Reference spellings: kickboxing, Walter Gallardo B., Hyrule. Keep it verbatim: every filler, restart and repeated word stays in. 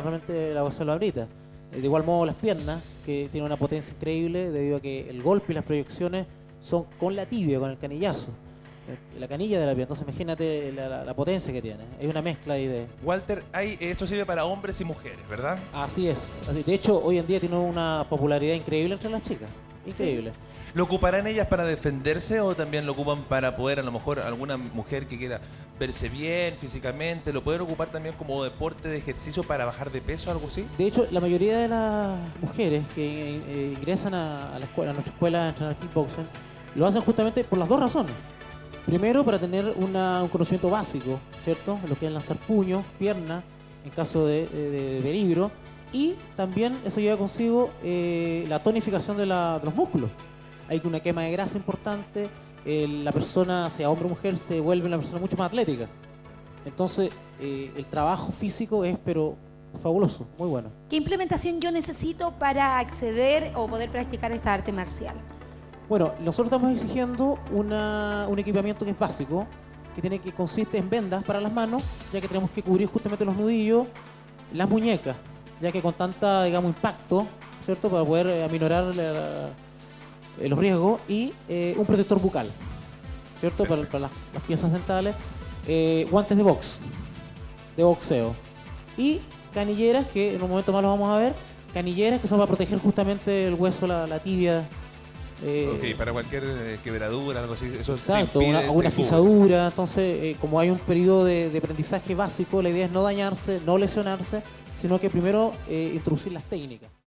realmente la boxeo lo habilita. De igual modo las piernas, que tienen una potencia increíble debido a que el golpe y las proyecciones son con la tibia, con el canillazo, la canilla de la pierna. Entonces imagínate la, la, la potencia que tiene. Hay una mezcla ahí de... Walter, hay, esto sirve para hombres y mujeres, ¿verdad? Así es. Así, de hecho, hoy en día tiene una popularidad increíble entre las chicas. Increíble. Sí. ¿Lo ocuparán ellas para defenderse o también lo ocupan para poder, a lo mejor, alguna mujer que quiera verse bien físicamente, lo pueden ocupar también como deporte de ejercicio para bajar de peso o algo así? De hecho, la mayoría de las mujeres que eh, ingresan a, a, la escuela, a nuestra escuela a entrenar kickboxing, lo hacen justamente por las dos razones. Primero, para tener una, un conocimiento básico, ¿cierto? Lo que es lanzar puños, piernas, en caso de, de, de peligro. Y también eso lleva consigo eh, la tonificación de, la, de los músculos. Hay una quema de grasa importante, eh, la persona, sea hombre o mujer, se vuelve una persona mucho más atlética. Entonces, eh, el trabajo físico es, pero fabuloso, muy bueno. ¿Qué implementación yo necesito para acceder o poder practicar esta arte marcial? Bueno, nosotros estamos exigiendo una, un equipamiento que es básico, que, tiene, que consiste en vendas para las manos, ya que tenemos que cubrir justamente los nudillos, las muñecas, ya que con tanta, digamos, impacto, ¿cierto?, para poder eh, aminorar la, la, los riesgos, y eh, un protector bucal, ¿cierto?, para, para las, las piezas dentales, eh, guantes de box, de boxeo, y canilleras, que en un momento más lo vamos a ver, canilleras que son para proteger justamente el hueso, la, la tibia. Eh, ok, para cualquier eh, quebradura, algo así. Eso exacto, una, una fisadura. Entonces, eh, como hay un periodo de, de aprendizaje básico, la idea es no dañarse, no lesionarse, sino que primero eh, introducir las técnicas.